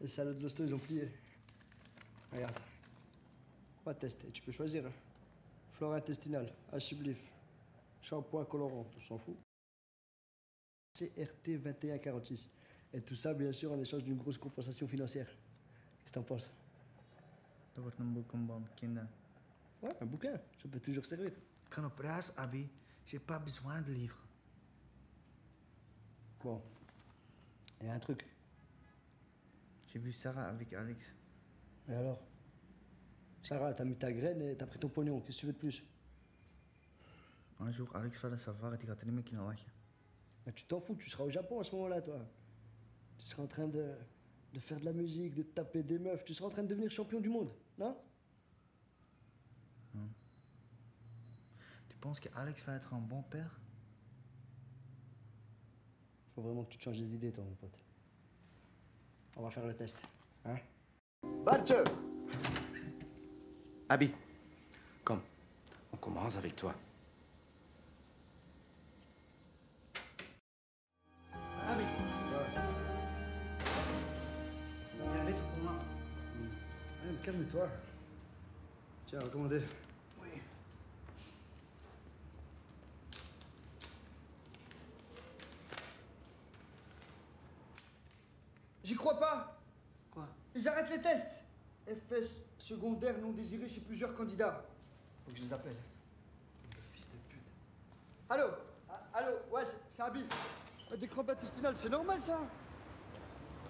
Les salauds de l'hosto, ils ont plié. Regarde. On va tester. Tu peux choisir. Flore intestinale, H-sublif, shampoing colorant, on s'en fout. CRT 2146. Et tout ça, bien sûr, en échange d'une grosse compensation financière. Qu'est-ce que t'en penses? Ouais, un bouquin, ça peut toujours servir. Quand on passe, Abi, j'ai pas besoin de livres. Bon, il y a un truc. J'ai vu Sarah avec Alex. Et alors? Sarah, t'as mis ta graine et t'as pris ton pognon, qu'est-ce que tu veux de plus? Un jour, Alex va le savoir et tu vas te dire qu'il en a. Mais tu t'en fous, tu seras au Japon à ce moment-là, toi. Tu seras en train de faire de la musique, de taper des meufs, tu seras en train de devenir champion du monde, non? Non. Tu penses qu'Alex va être un bon père? Faut vraiment que tu te changes les idées, toi, mon pote. On va faire le test, hein? Barche! Abi, comme, on commence avec toi. Abi, il y a un lettre pour moi. Calme-toi. Tiens, recommandez. Oui. J'y crois pas. Quoi? Ils arrêtent les tests. FS secondaire non désiré chez plusieurs candidats. Faut que je les appelle. Le fils de pute. Allô? Allô? Ouais, c'est Abi. Des crampes intestinales, c'est normal ça?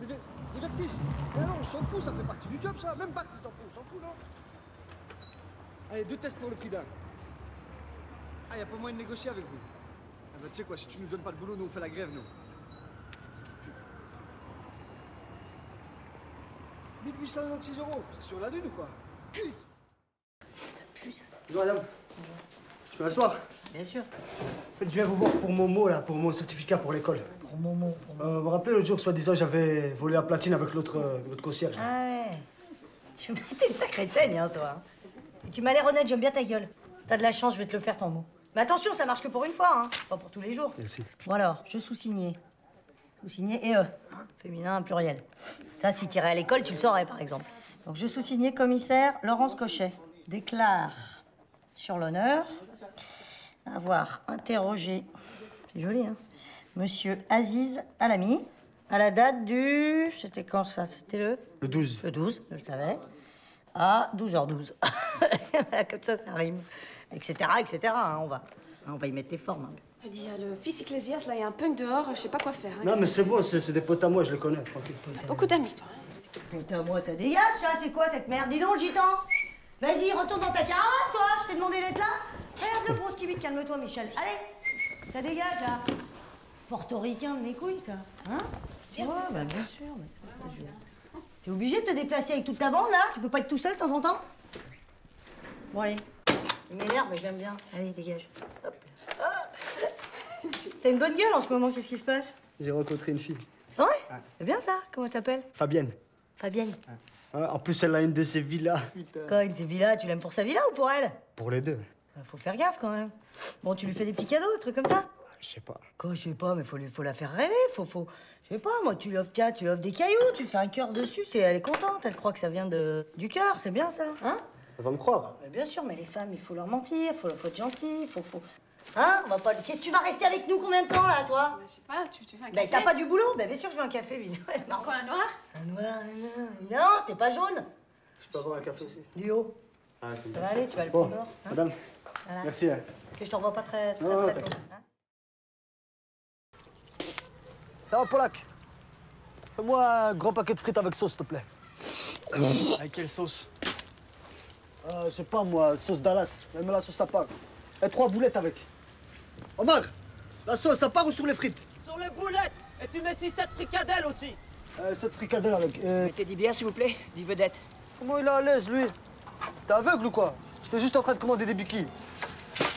Les vertiges? Mais non, on s'en fout, ça fait partie du job ça. Même partie s'en fout, on s'en fout, non? Allez, 2 tests pour le prix d'un. Ah, y a pas moyen de négocier avec vous. Ah bah tu sais quoi, si tu nous donnes pas le boulot, nous on fait la grève, nous. « 1896 €, c'est sur la lune ou quoi? » Bonjour madame, tu veux m'asseoir? Bien sûr. En fait, je viens vous voir pour Momo, là, pour mon certificat pour l'école. Pour Momo, pour Momo. Vous vous rappelez, l'autre jour, soi-disant, j'avais volé la platine avec l'autre concierge. Ah ouais. Tu m'as été une sacrée saigne, hein, toi. Et tu m'as l'air honnête, j'aime bien ta gueule. T'as de la chance, je vais te le faire, ton mot. Mais attention, ça marche que pour une fois, hein. Pas pour tous les jours. Merci. Bon alors, je sous-signais. Sous-signé et eux, féminin pluriel. Ça, si tu irais à l'école, tu le saurais, par exemple. Donc, je sous-signais commissaire Laurence Cochet. Déclare sur l'honneur avoir interrogé, c'est joli, hein, monsieur Aziz Alami, à la date du... C'était quand ça? C'était le... Le 12. Le 12, je le savais. À 12h12. Comme ça rime. Etc., etc., hein, on va y mettre les formes. Hein. Il y a le fils Ecclésias, là, il y a un punk dehors, je sais pas quoi faire. Hein, non, mais c'est bon, c'est des potes à moi, je les connais, tranquille. T'as beaucoup d'amis, toi. Hein. Potes à moi, ça dégage, ça, c'est quoi cette merde? Dis donc, gitan. Vas-y, retourne dans ta carotte, toi, je t'ai demandé d'être là. Regarde le bronze qui vit, calme-toi, Michel. Allez, ça dégage, là. Portoricain de mes couilles, ça. Hein? Ouais, bah bien sûr. Bah, t'es obligé de te déplacer avec toute ta bande, là? Tu peux pas être tout seul de temps en temps? Bon, allez. Il m'énerve, mais j'aime bien. Allez, dégage. Hop. Oh. T'as une bonne gueule en ce moment, qu'est-ce qui se passe? J'ai rencontré une fille. Ouais, ah. C'est bien ça. Comment elle s'appelle? Fabienne. Fabienne. Ah. En plus, elle a une de ses villas. Putain. Quoi, une de ses villas? Tu l'aimes pour sa villa ou pour elle? Pour les deux. Faut faire gaffe quand même. Bon, tu lui fais des petits cadeaux, des trucs comme ça? Je sais pas. Quoi, je sais pas, mais faut la faire rêver. Je sais pas, moi, tu lui offres, tiens, tu lui offres des cailloux, tu fais un cœur dessus, elle est contente, elle croit que ça vient du cœur, c'est bien ça, hein? Elle va me croire. Mais bien sûr, mais les femmes, il faut leur mentir, faut être gentil, faut... Hein? On va pas... Qu'est-ce que tu vas rester avec nous combien de temps, là, toi? Je sais pas, tu fais un café? T'as pas du boulot? Bien sûr que je veux un café, évidemment. Encore un noir? Un noir, non, c'est pas jaune. Je peux avoir un café aussi? Du haut. Ah, c'est bien. Allez, tu vas le prendre. Hein? Madame, voilà. Merci. Hein. Que je t'envoie pas très tôt. Ça va, Polak? Fais-moi un grand paquet de frites avec sauce, s'il te plaît. Avec quelle sauce? Je sais pas moi, sauce Dallas, même la sauce à part. Et 3 boulettes avec. Omar, la sauce à part ou sur les frites? Sur les boulettes. Et tu mets 6-7 fricadelles aussi. 7 fricadelles avec. Mettez 10 bières s'il vous plaît, 10 vedettes. Comment il est à l'aise lui? T'es aveugle ou quoi? J'étais juste en train de commander des béquilles.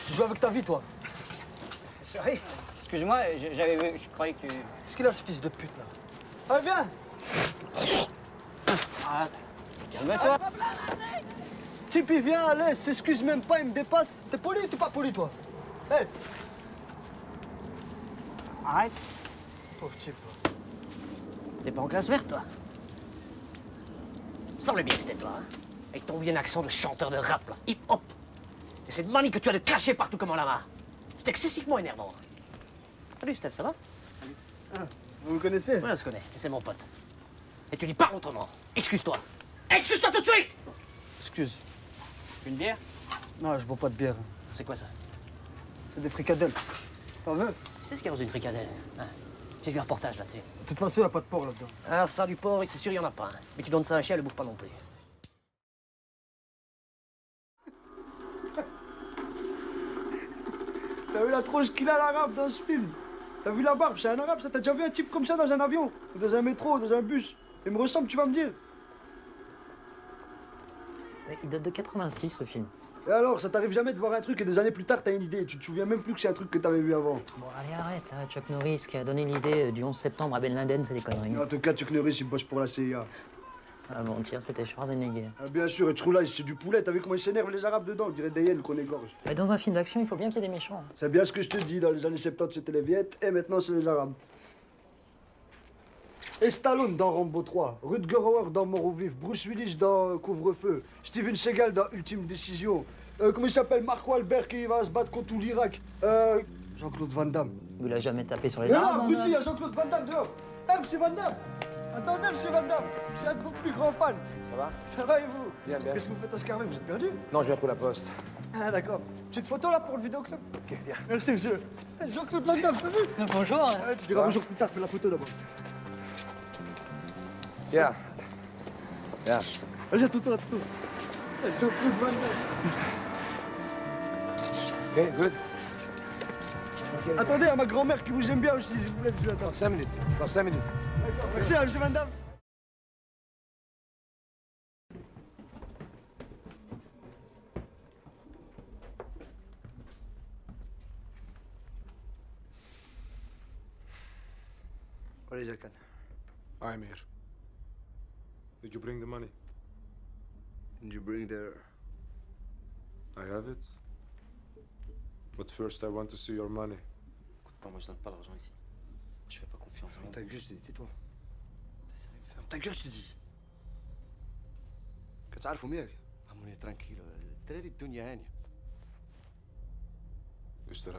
Tu joues avec ta vie toi. Sorry. Excuse-moi, j'avais vu, je croyais que... Qu'est-ce qu'il a ce fils de pute là? Allez bien. Ah, calme-toi. Type, il vient, allez, s'excuse même pas, il me dépasse. T'es poli ou t'es pas poli, toi? Hé! Arrête. Pauvre type. T'es pas en classe verte, toi? Semble bien que c'était là, hein? Avec ton vieux accent de chanteur de rap, là, hip-hop. Et cette manie que tu as de cracher partout comme un lama. C'est excessivement énervant. Salut, Steph, ça va? Salut. Ah, vous me connaissez? Ouais, on se connaît. C'est mon pote. Et tu lui parles autrement. Excuse-toi. Excuse-toi tout de suite! Excuse. Une bière? Non, je bois pas de bière. C'est quoi ça? C'est des fricadelles. T'en veux? C'est ce qu'il y a dans une fricadelle. Hein? J'ai vu un reportage là-dessus. De toute façon, il n'y a pas de porc là-dedans. Ah, ça, du porc, c'est sûr, il n'y en a pas. Hein. Mais tu donnes ça à un chien, elle ne bouffe pas non plus. T'as vu la tronche qu'il a, l'arabe, dans ce film? T'as vu la barbe? C'est un arabe, ça? T'as déjà vu un type comme ça dans un avion? Dans un métro, dans un bus? Il me ressemble, tu vas me dire. Mais il date de 86, le film. Et alors, ça t'arrive jamais de voir un truc et des années plus tard, t'as une idée. Tu te souviens même plus que c'est un truc que t'avais vu avant. Bon, allez, arrête, là. Chuck Norris qui a donné l'idée du 11 septembre à Ben Laden, c'est des conneries. En tout cas, Chuck Norris, il bosse pour la CIA. Ah, bon, tiens, c'était Schwarzenegger. Ah, bien sûr, et Troula, c'est du poulet. T'as vu comment ils s'énervent les Arabes dedans? On dirait des hyènes qu'on égorge. Mais dans un film d'action, il faut bien qu'il y ait des méchants. C'est bien ce que je te dis. Dans les années 70, c'était les Viettes et maintenant, c'est les Arabes. Et Stallone dans Rambo 3, Rutger Hauer dans Mort au vif, Bruce Willis dans Couvre-feu, Steven Segal dans Ultime Décision, comment il s'appelle, Marco Albert qui va se battre contre tout l'Irak, Jean-Claude Van Damme. Vous l'avez jamais tapé sur les armes? Ah, putain, il y a Jean-Claude Van Damme dehors. MC Van Damme. Attendez, MC Van Damme, c'est un de vos plus grands fans. Ça va? Ça va et vous? Bien, bien. Qu'est-ce que vous faites à ce carré? Vous êtes perdu? Non, je viens pour la poste. Ah, d'accord. Petite photo là pour le vidéoclub? Ok, bien. Merci, monsieur. Jean-Claude Van Damme, t'as vu? Bonjour. Tu diras bonjour plus tard, fais la photo d'abord. Tiens. Tiens. J'ai tout. Je te fous de ma mère. Ok, good. Okay. Attendez, à ma grand-mère qui vous aime bien aussi, si vous voulez, je l'attends. Dans 5 minutes. Dans 5 minutes. D'accord. Merci, monsieur Van Damme. What is Arkan? I'm here. Did you bring the money? Did you bring the... I have it. But first I want to see your money. Écoute pas, moi je donne pas l'argent ici. Je fais pas confiance en moi. Ta gueule, je te dis, tais-toi. T'essaies de me faire... Ta gueule, je te dis. Qu'est-ce que tu sais? Amone, tranquille. T'es le dunia, hein? Qu'est-ce que tu as?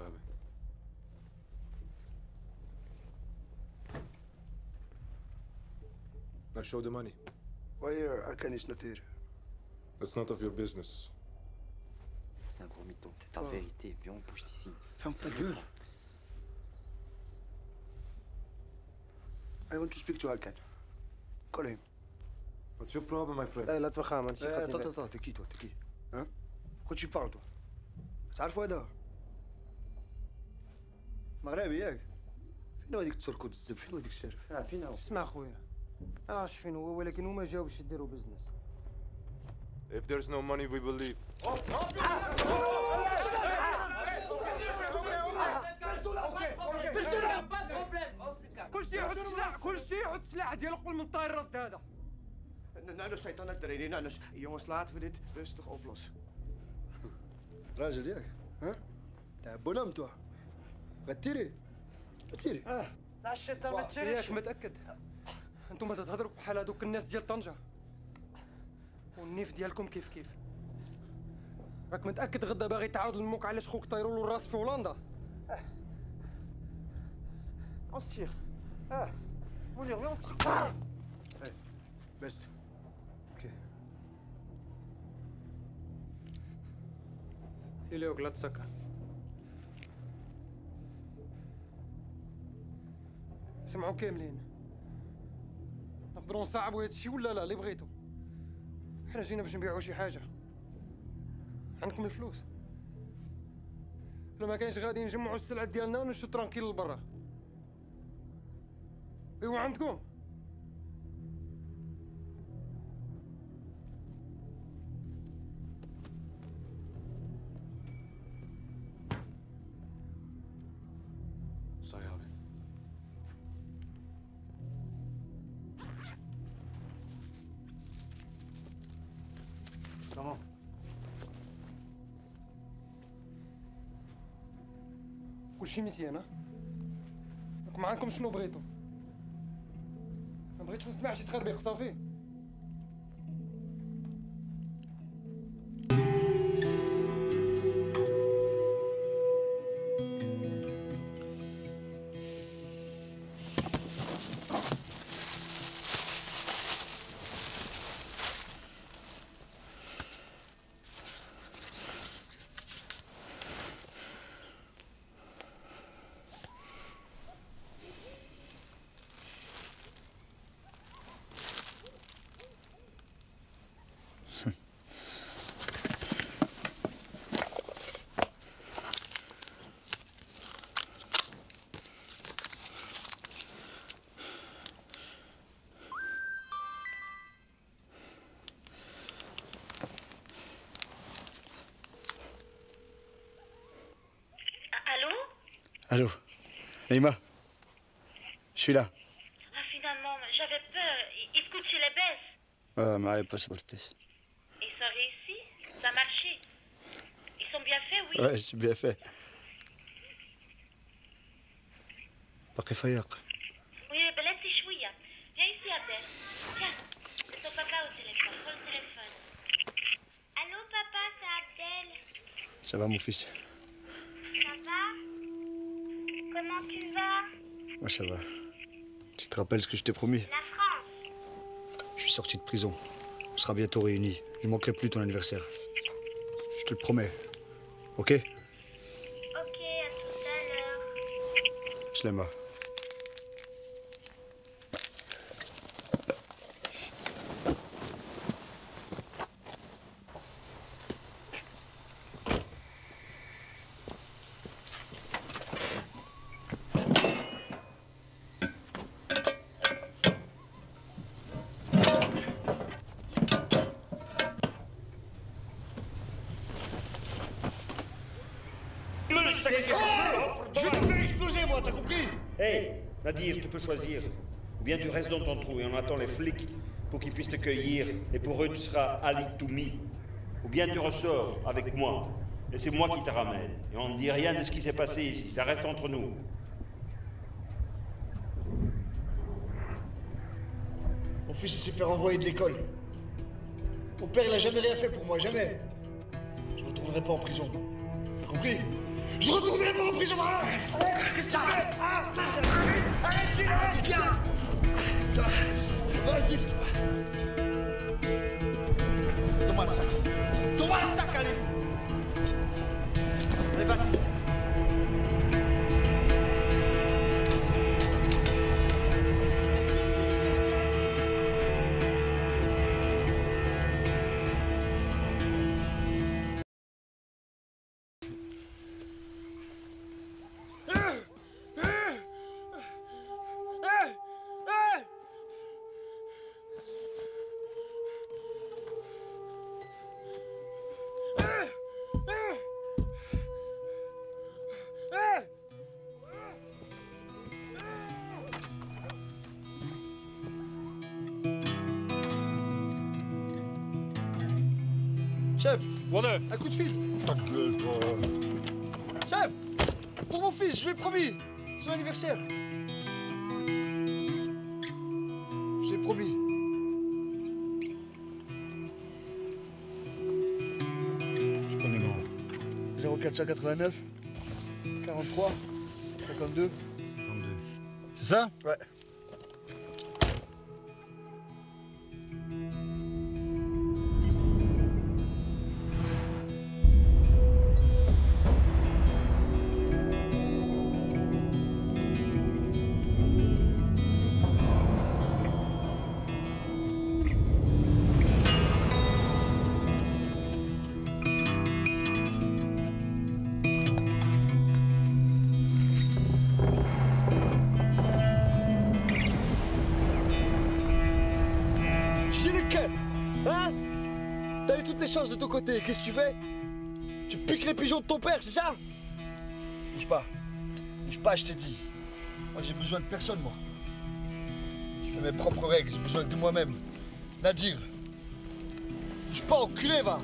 Now show the money. Why are Arkan is not here? It's none of your business. C'est un gros mytho. C'est ta vérité. Viens, on bouge d'ici. Ferme ta gueule. I want to speak to Arkan. Call him. What's your problem, my friend? Attends. T'es qui, toi? Hein? Pourquoi tu parles, toi? C'est عارف هذا؟ مغربي ياك؟ فين هو هذيك التركود الزب؟ فين هو هذيك الشرف؟ فين هو؟ اسمع خويا. عارف فين هو ولكن هما جاوش يديروا بزنس. If there's no money we will leave. كلشي حط السلاح كلشي حط السلاح ديالو قبل من طاير الراس هذا. نانو الشيطان الدراري نانو jongens laten we dit rustig oplossen. راجل ياك ها؟ تاع بونام توا. غتيري غتيري. لا الشيطان ما تشريش متأكد. انتم تتهضروا بحال هذوك الناس ديال طنجة والنيف ديالكم كيف كيف راك متأكد غدا باغي تعاود لموك علاش خوك طايروا له الراس في هولندا اونستير مونجير وي اونستير بس اوكي اليوك لا تسكر سمعوا كاملين نقدروا نصعبوا هادشي ولا لا اللي بغيتو حنا جينا باش نبيعوا شي حاجه عندكم الفلوس لو ما كانش غادي نجمعوا السلعه ديالنا ونمشيو ترانكيل لبرا ايوا عندكم صايابي Comment? كلشي مزيان ها؟ راك معاكم شنو بغيتو؟ ما بغيتش نسمع شي تخربيق صافي. Allô, Naïma, je suis là. Ah, finalement, j'avais peur. Écoute, tu les baisses. Ah, ma possibilité. Ils sont réussis, ça a marché. Ils sont bien faits, oui. Ouais, c'est bien fait. Pas que faillir. Oui, ben là, c'est chouïa. Viens ici, Adèle. Tiens, c'est ton papa au téléphone. Prends le téléphone. Allô, papa, c'est Adèle. Ça va, mon fils? Ça va? Comment tu vas? Moi, ça va. Tu te rappelles ce que je t'ai promis? La France. Je suis sorti de prison. On sera bientôt réunis. Je ne manquerai plus ton anniversaire. Je te le promets. OK? OK, à tout à l'heure. Slema. Tu peux choisir. Ou bien tu restes dans ton trou et on attend les flics pour qu'ils puissent te cueillir. Et pour eux, tu seras Ali Toumi. Ou bien tu ressors avec moi. Et c'est moi qui te ramène. Et on ne dit rien de ce qui s'est passé ici. Ça reste entre nous. Mon fils s'est fait renvoyer de l'école. Mon père, il n'a jamais rien fait pour moi. Jamais. Je ne retournerai pas en prison. T'as compris? Je retournerai pas en prison. Qu'est-ce que tu fais? Arrête, Gilles! Arrête, viens! Vas-y! Donne-moi le sac! Donne-moi le sac, allez! Allez, vas-y! Un coup de fil. Ta gueule, toi. Chef, pour mon fils, je l'ai promis. Son anniversaire. Je l'ai promis. Je connais le nom. 0489 43 52. 52. C'est ça? Ouais. De ton côté, qu'est-ce que tu fais? Tu piques les pigeons de ton père, c'est ça? Bouge pas, je te dis. Moi, j'ai besoin de personne, moi. Je fais mes propres règles, j'ai besoin de moi-même. Nadir, bouge pas, enculé, va!